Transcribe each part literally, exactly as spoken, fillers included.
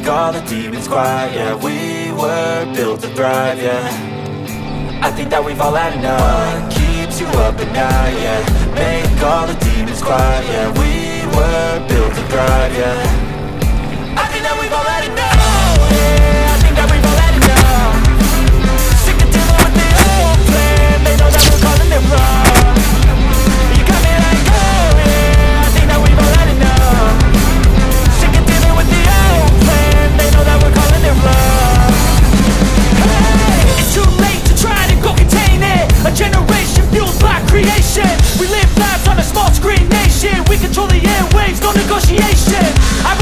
make all the demons quiet, yeah. We were built to thrive, yeah. I think that we've all had enough. What keeps you up at night, yeah? Make all the demons quiet, yeah. We were built to thrive, yeah. We live lives on a small screen nation. We control the airwaves, no negotiation. I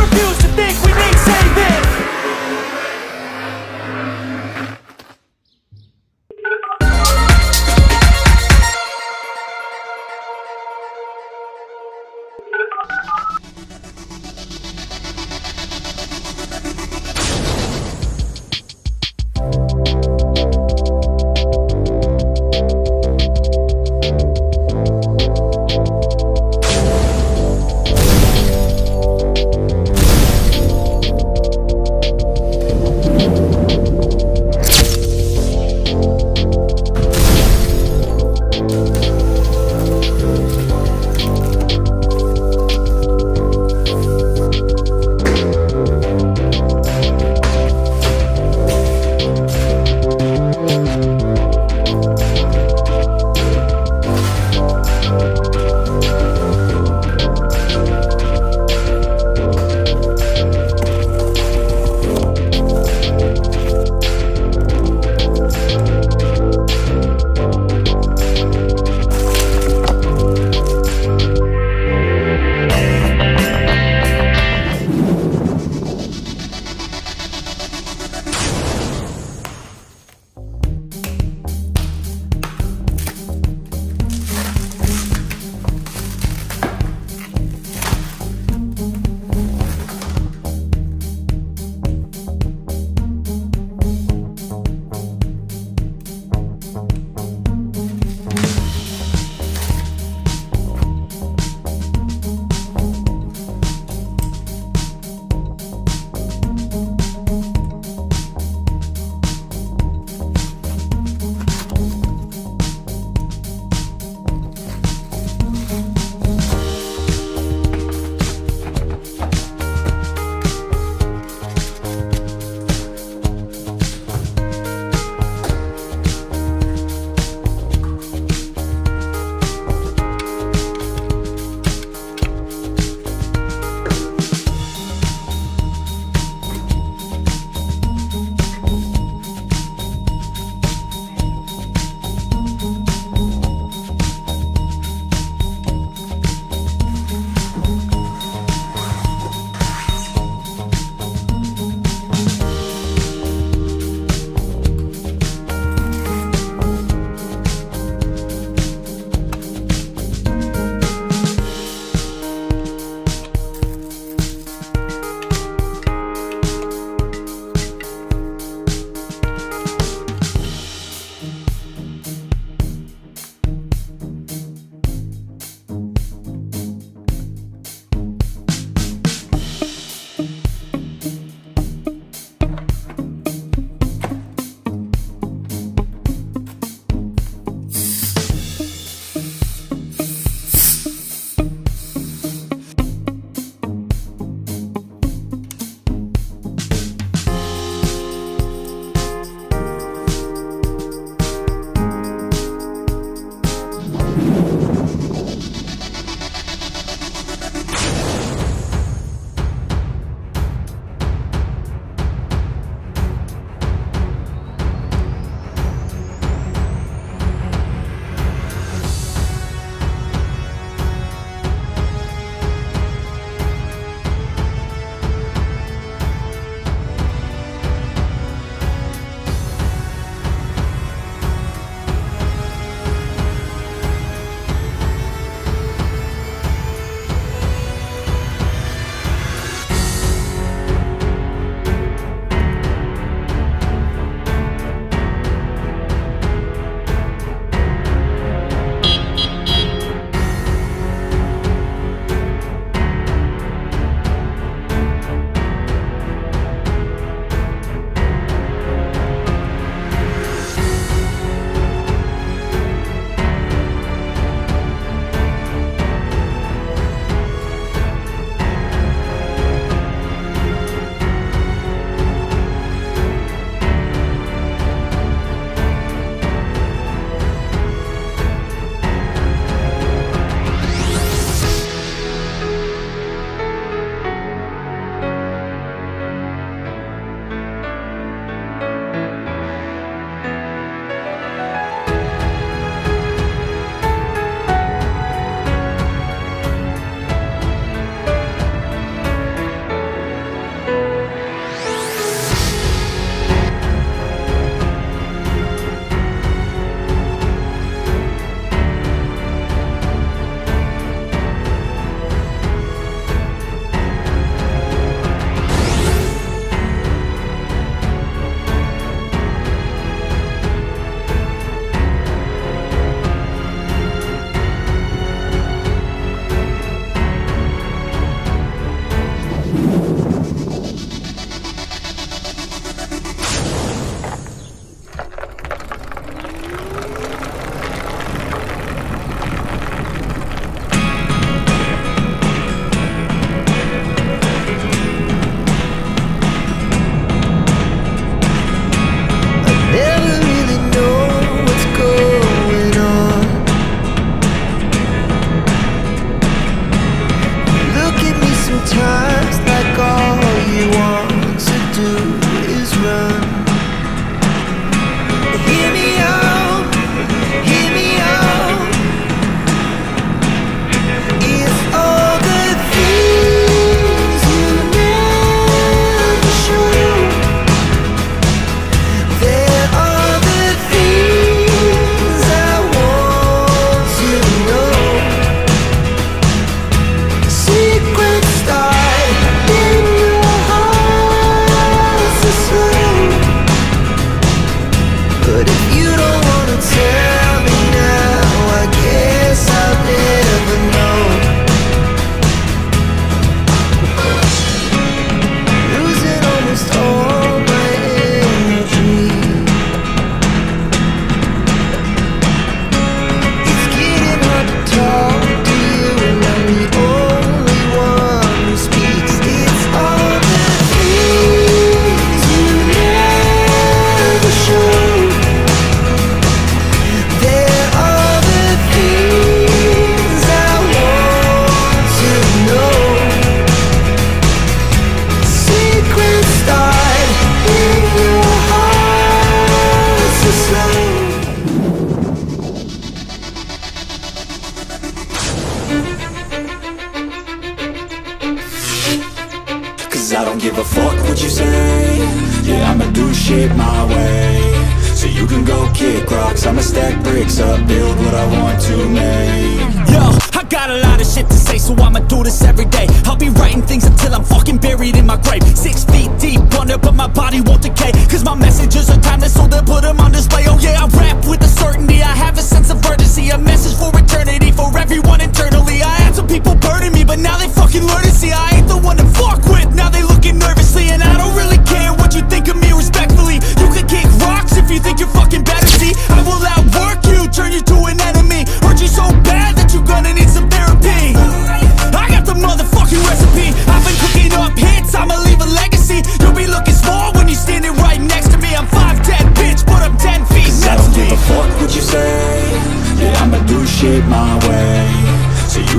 what you say. Yeah, I'ma do shit my way. So you can go kick rocks, I'ma stack bricks up, build what I want to make. Yo, I got a lot of shit to say, so I'ma do this every day. I'll be writing things until I'm fucking buried in my grave. Six feet deep under, but my body won't decay, cause my messages are timeless, so they'll put them on display. Oh yeah, I rap with a certainty, I have a sense of urgency, a message for eternity, for everyone internally. I had some people burning me, but now they fucking learn to see I ain't the one to fuck with, now they looking nervously. And I don't really care what you think of me, respectfully. You can kick rocks if you think you're fucking better, see? I will outwork you, turn you to an enemy. Hurt you so bad that you're gonna need some therapy. I got the motherfucking recipe, I've been cooking up hits, I'ma leave a legacy. You'll be looking small when you're standing right next to me. I'm five ten, bitch, but I'm ten feet next to me. I don't give a fuck what you say. Yeah, I'ma do shit my way. So you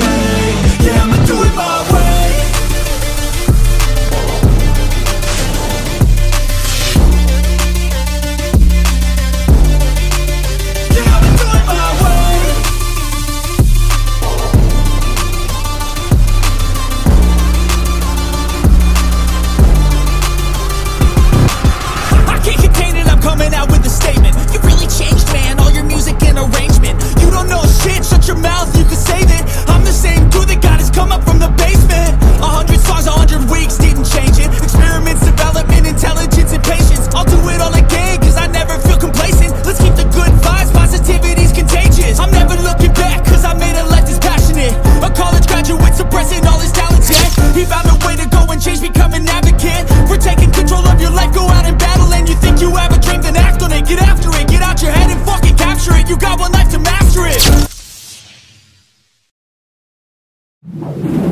make. Yeah, I'ma do it my way. You got one life to master it.